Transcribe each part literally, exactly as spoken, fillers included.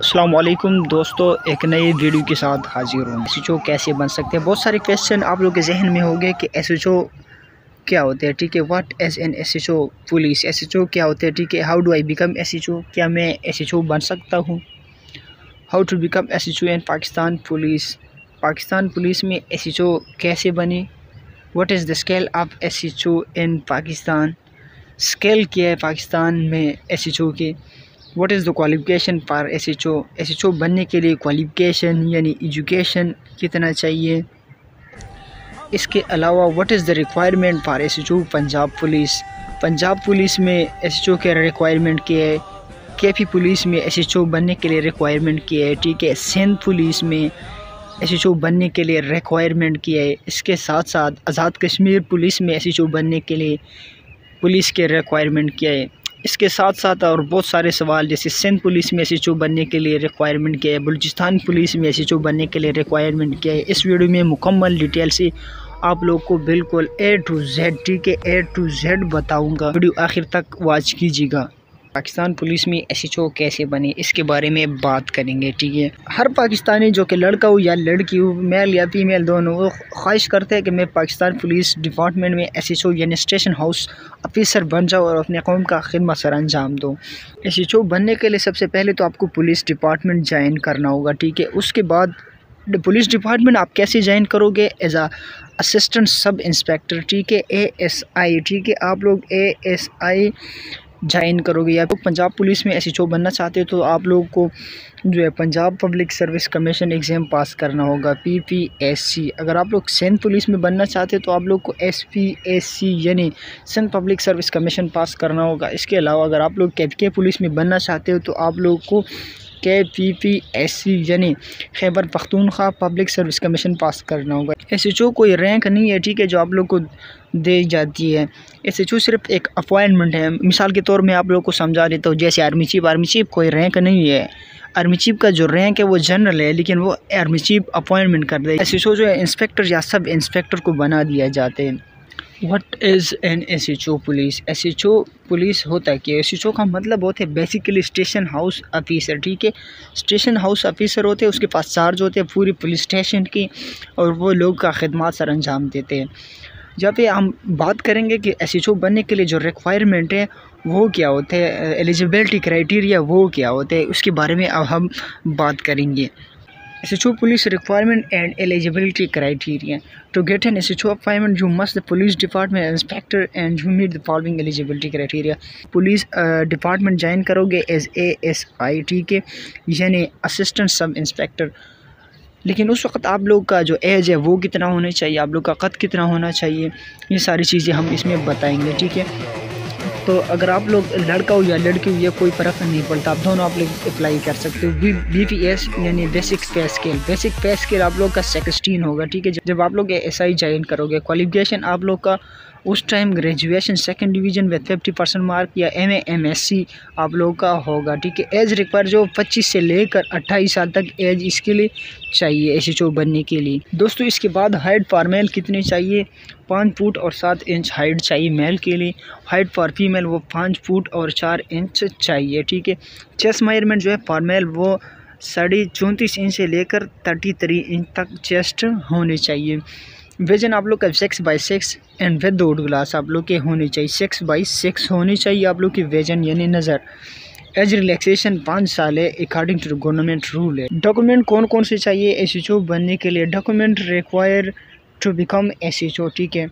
अस्सलाम वालेकुम दोस्तों, एक नई वीडियो के साथ हाजिर हूँ। एस एच ओ कैसे बन सकते हैं, बहुत सारे क्वेश्चन आप लोग के जहन में होंगे कि एस एच ओ क्या होते हैं, ठीक है। What is an S H O police, S H O क्या होते हैं, ठीक है। How do I become S H O, क्या मैं एस एच ओ बन सकता हूँ। How to become S H O and Pakistan police, Pakistan police में एस एच ओ कैसे बने। What is the scale of S H O in Pakistan, scale क्या है पाकिस्तान में एस एच ओ के। What is the qualification for S H O, S H O बनने के लिए क्वालिफिकेशन यानी एजुकेशन कितना चाहिए। इसके अलावा what is the requirement for S H O Punjab police, Punjab police में एस एच ओ के रिक्वायरमेंट क्या है। के पी पुलिस में एस एच ओ बनने के लिए रिक्वायरमेंट क्या है, ठीक है। सिंध पुलिस में एस एच ओ बनने के लिए रिक्वायरमेंट क्या है। इसके साथ साथ आज़ाद कश्मीर पुलिस में एस एच ओ बनने के लिए पुलिस के रिक्वायरमेंट क्या है। इसके साथ साथ और बहुत सारे सवाल, जैसे सिंध पुलिस में एस एच ओ बनने के लिए रिक्वायरमेंट क्या है, बलूचिस्तान पुलिस में एस एच ओ बनने के लिए रिक्वायरमेंट क्या है। इस वीडियो में मुकम्मल डिटेल से आप लोग को बिल्कुल ए टू जेड, ठीक है, ए टू जेड बताऊंगा। वीडियो आखिर तक वॉच कीजिएगा। पाकिस्तान पुलिस में एस एच ओ कैसे बने, इसके बारे में बात करेंगे, ठीक है। हर पाकिस्तानी जो कि लड़का हो या लड़की हो, मेल या फीमेल दोनों, वो ख्वाहिश करते हैं कि मैं पाकिस्तान पुलिस डिपार्टमेंट में एस एच ओ यानी स्टेशन हाउस ऑफिसर बन जाओ और अपने कौम का खिदमत सर अंजाम दो। एस एच ओ बनने के लिए सबसे पहले तो आपको पुलिस डिपार्टमेंट ज्वाइन करना होगा, ठीक है। उसके बाद पुलिस डिपार्टमेंट आप कैसे ज्वाइन करोगे, as a assistant sub inspector, ठीक है, ए एस आई, ठीक है। आप लोग ए एस आई ज्वाइन करोगे, या तो पंजाब पुलिस में एस एच ओ बनना चाहते हो तो आप लोगों को जो है Punjab public service commission exam pass करना होगा, पी पी एस सी। अगर आप लोग सिंध पुलिस में बनना चाहते हो तो आप लोग को एस पी एस सी यानी Sindh public service commission pass करना होगा। इसके अलावा अगर आप लोग के पी के पुलिस में बनना चाहते हो तो आप लोग को के पी पी एस सी यानी Khyber Pakhtunkhwa public service commission pass करना होगा। एस एच ओ कोई रैंक नहीं है, ठीक है, जो आप लोग को दी जाती है। एस एच ओ सिर्फ एक अपॉइंटमेंट है। मिसाल के तौर में आप लोग को समझा देता हूँ, जैसे आर्मी चीफ, आर्मी चीफ कोई रैंक नहीं है, आर्मी चीफ का जो रैंक है वो जनरल है, लेकिन वो आर्मी चीफ अपॉइंटमेंट कर दे। एस एच ओ जो है इंस्पेक्टर या सब इंस्पेक्टर को बना दिया जाते हैं। What is an S H O police, S H O police होता है क्या। एस एच ओ का मतलब होता है बेसिकली स्टेशन हाउस ऑफिसर, ठीक है। स्टेशन हाउस ऑफिसर होते हैं, उसके पास चार्ज होते हैं पूरी पुलिस स्टेशन की और वो लोग का खिदमत सर अंजाम देते हैं। जहाँ पे हम बात करेंगे कि एस एच ओ बनने के लिए जो रिक्वायरमेंट है वो क्या होते हैं, एलिजिबिलिटी क्राइटेरिया वो क्या होते हैं, उसके बारे में अब हम बात करेंगे। S H O police requirement and eligibility criteria. To get an S H O appointment you must the police department inspector and you meet the following eligibility criteria. Police department join करोगे as a S I, ठीक है, यानी assistant sub inspector. लेकिन उस वक्त आप लोग का जो एज है वो कितना होना चाहिए, आप लोग का कद कितना होना चाहिए, ये सारी चीज़ें हम इसमें बताएंगे, ठीक है। तो अगर आप लोग लड़का हो या लड़की हो, ये कोई फ़र्क नहीं पड़ता, आप दोनों आप लोग अप्लाई कर सकते हो। बी बी पी एस यानी basic pay scale, basic pay scale आप लोग का सिक्सटीन होगा, ठीक है, जब आप लोग एस आई ज्वाइन करोगे। क्वालिफिकेशन आप लोग का उस time graduation second division with fifty percent mark या M A M S C आप लोग का होगा, ठीक है। एज रिक्वायर जो पच्चीस से लेकर अट्ठाईस साल तक एज इसके लिए चाहिए एस एच ओ बनने के लिए। दोस्तों इसके बाद हाइट फॉर मेल कितनी चाहिए, पाँच फुट और सात इंच हाइट चाहिए मेल के लिए। हाइट फॉर फीमेल वो पाँच फुट और चार इंच चाहिए, ठीक है। चेस्ट मेजरमेंट जो है फॉर मेल वो साढ़े चौंतीस इंच से लेकर थर्टी थ्री इंच तक चेस्ट होने चाहिए। वजन आप लोग का six by six and without glass आप लोग के होने चाहिए, सिक्स बाई सिक्स होने चाहिए आप लोग की वजन यानी नज़र। एज रिलैक्सेशन पाँच साल है, अकॉर्डिंग टू गवर्नमेंट रूल है। डॉक्यूमेंट कौन कौन से चाहिए एस एच ओ बनने के लिए, document require to become S H O, ठीक है।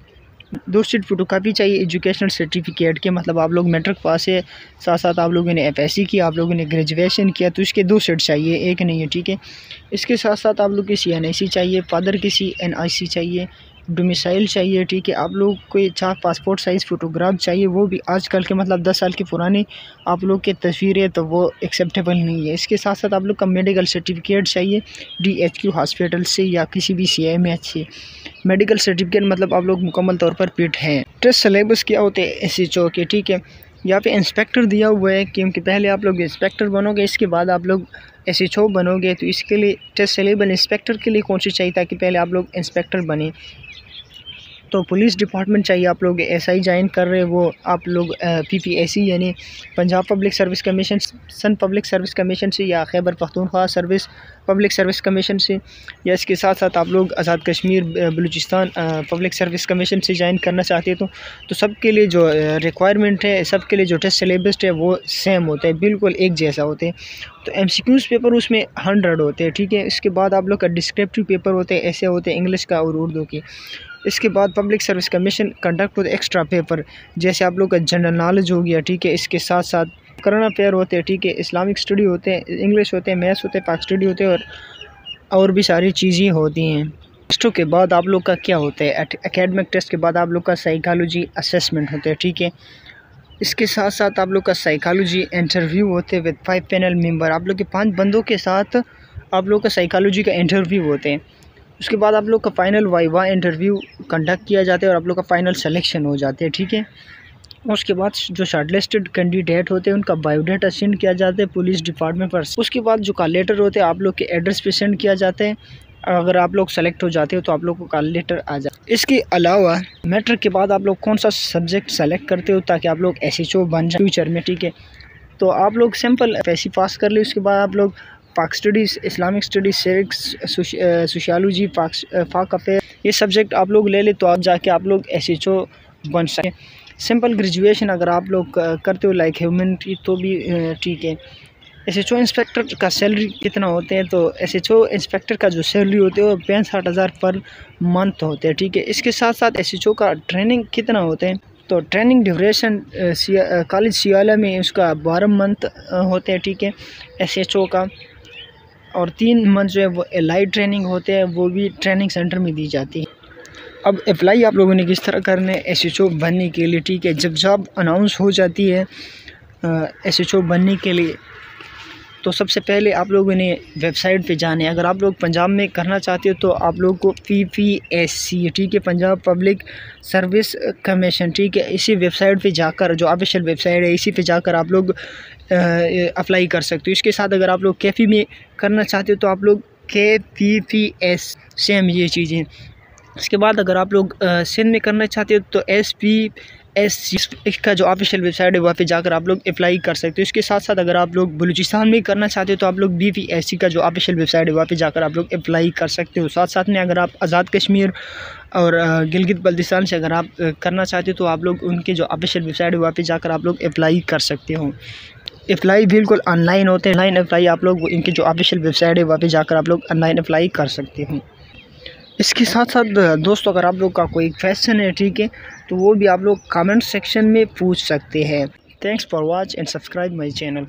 दो शीट फोटो कापी चाहिए एजुकेशनल सर्टिफिकेट के, मतलब आप लोग मैट्रिक पास है, साथ साथ आप लोगों ने एफ एस सी किया, आप लोगों ने ग्रेजुएशन किया, तो इसके दो शीट चाहिए, एक नहीं है, ठीक है। इसके साथ साथ आप लोग की सी एन आई सी चाहिए, फादर की सी एन आई सी चाहिए, डोमिसाइल चाहिए, ठीक है। आप लोग को चार पासपोर्ट साइज़ फ़ोटोग्राफ चाहिए, वो भी आजकल के मतलब दस साल की पुरानी आप लोग के तस्वीर है तो वो एक्सेप्टेबल नहीं है। इसके साथ साथ आप लोग का मेडिकल सर्टिफिकेट चाहिए डी एच क्यू हॉस्पिटल से या किसी भी सी एम एच से। मेडिकल सर्टिफिकेट मतलब आप लोग मुकम्मल तौर पर फिट हैं। टेस्ट सिलेबस क्या होते हैं एस एच ओ के, ठीक है। यहाँ पे इंस्पेक्टर दिया हुआ है, क्योंकि पहले आप लोग इंस्पेक्टर बनोगे, इसके बाद आप लोग एस एच ओ बनोगे। तो इसके लिए टेस्ट सिलेबस इंस्पेक्टर के लिए कौन सी चाहिए, ताकि पहले आप लोग इंस्पेक्टर बने। तो पुलिस डिपार्टमेंट चाहिए, आप लोग एसआई ज्वाइन कर रहे हो, आप लोग पीपीएसी यानी Punjab public service commission, Sindh public service commission से या Khyber Pakhtunkhwa service public service commission से, या इसके साथ साथ आप लोग Azad Kashmir Balochistan public service commission से ज्वाइन करना चाहते हो, तो, तो सब के लिए जो रिक्वायरमेंट है, सब के लिए जो टेस्ट सिलेबस है वो सेम होता है, बिल्कुल एक जैसा होते हैं। तो एम सी क्यूज़ पेपर उसमें हंड्रेड होते हैं, ठीक है। इसके बाद आप लोग का डिस्क्रिप्टिव पेपर होते हैं, ऐसे होते हैं इंग्लिश का और उर्दू के। इसके बाद पब्लिक सर्विस कमीशन कंडक्ट होते एक्स्ट्रा पेपर, जैसे आप लोग का जनरल नॉलेज हो गया, ठीक है। इसके साथ साथ करंट अफेयर होते हैं, ठीक है, इस्लामिक स्टडी होते हैं, इंग्लिश होते हैं, मैथ्स होते हैं, पाक स्टडी होते हैं और और भी सारी चीज़ें होती हैं। टेस्टों के बाद आप लोग का क्या होता है, एकेडमिक टेस्ट के बाद आप लोग का साइकोलॉजी असेसमेंट होता है, ठीक है। इसके साथ साथ आप लोग का साइकोलॉजी इंटरव्यू होते हैं विद फाइव पैनल मेंबर, आप लोग के पांच बंदों के साथ आप लोग का साइकोलॉजी का इंटरव्यू होते हैं। उसके बाद आप लोग का फ़ाइनल वाइवा इंटरव्यू कंडक्ट किया जाता है और आप लोग का फ़ाइनल सिलेक्शन हो जाते हैं, ठीक है। उसके बाद जो शॉर्टलिस्टेड कैंडिडेट होते हैं उनका बायोडाटा सेंड किया जाता है पुलिस डिपार्टमेंट पर। उसके बाद जो कॉल लेटर होते हैं आप लोग के एड्रेस पे सेंड किया जाता है, अगर आप लोग सेलेक्ट हो जाते हो तो आप लोग को कॉल लेटर आ जाता है। इसके अलावा मैट्रिक के बाद आप लोग कौन सा सब्जेक्ट सेलेक्ट करते हो ताकि आप लोग एस एच ओ बन जाए फ्यूचर में, ठीक है। तो आप लोग सिंपल एस पास कर ले, उसके बाद आप लोग Pak studies, Islamic studies, civics, sociology, Pak affair, ये सब्जेक्ट आप लोग ले ले तो आप जाके आप लोग एस एच ओ बन सकें। सिंपल ग्रेजुएशन अगर आप लोग करते हो लाइक ह्यूमैनिटी तो भी ठीक है। एस एच ओ इंस्पेक्टर का सैलरी कितना होते हैं, तो एस एच ओ इंस्पेक्टर का जो सैलरी होते है वो पैंसठ हज़ार पर मंथ होते हैं, ठीक है। इसके साथ साथ एस एच ओ का ट्रेनिंग कितना होते हैं, तो ट्रेनिंग ड्यूरेशन कॉलेज सियाला में उसका बारह मंथ होते हैं, ठीक है, एस एच ओ का, और तीन मंथ जो है वो एलाइड ट्रेनिंग होते हैं, वो भी ट्रेनिंग सेंटर में दी जाती है। अब अप्लाई आप लोगों ने किस तरह करना है एस एच ओ बनने के लिए, ठीक है। जब जॉब अनाउंस हो जाती है एस एच ओ बनने के लिए तो सबसे पहले आप लोगों ने वेबसाइट पे जाना है। अगर आप लोग पंजाब में करना चाहते हो तो आप लोग को पी पी एस सी, ठीक है, पंजाब पब्लिक सर्विस कमीशन, ठीक है, इसी वेबसाइट पे जाकर, जो ऑफिशियल वेबसाइट है, इसी पे जाकर आप लोग अप्लाई कर सकते हो। इसके साथ अगर आप लोग के पी में करना चाहते हो तो आप लोग के पी पी एस, सेम ये चीज़ें। इसके बाद अगर आप लोग सिंध में करना चाहते हो तो एस पी एस सी का जो ऑफिशियल वेबसाइट है वहाँ पे जाकर आप लोग अप्लाई कर सकते हो। इसके साथ साथ अगर आप लोग बलूचिस्तान में करना चाहते हो तो आप लोग बी पी एस सी का जो ऑफिशियल वेबसाइट है वहाँ पे जाकर आप लोग अप्लाई कर सकते हो। साथ साथ में अगर आप आज़ाद कश्मीर और गिलगित बल्तिस्तान से अगर आप करना चाहते हो तो आप लोग उनके जो ऑफिशियल वेबसाइट है वहाँ पर जाकर आप लोग अप्लाई कर सकते हो। अप्लाई बिल्कुल ऑनलाइन होते हैं, ऑनलाइन अप्लाई आप लोग इनकी जो ऑफिशियल वेबसाइट है वहाँ पर जाकर आप लोग ऑनलाइन अप्लाई कर सकते हो। इसके साथ साथ दोस्तों अगर आप लोग का कोई क्वेश्चन है, ठीक है, तो वो भी आप लोग कमेंट सेक्शन में पूछ सकते हैं। Thanks for watch and subscribe my channel.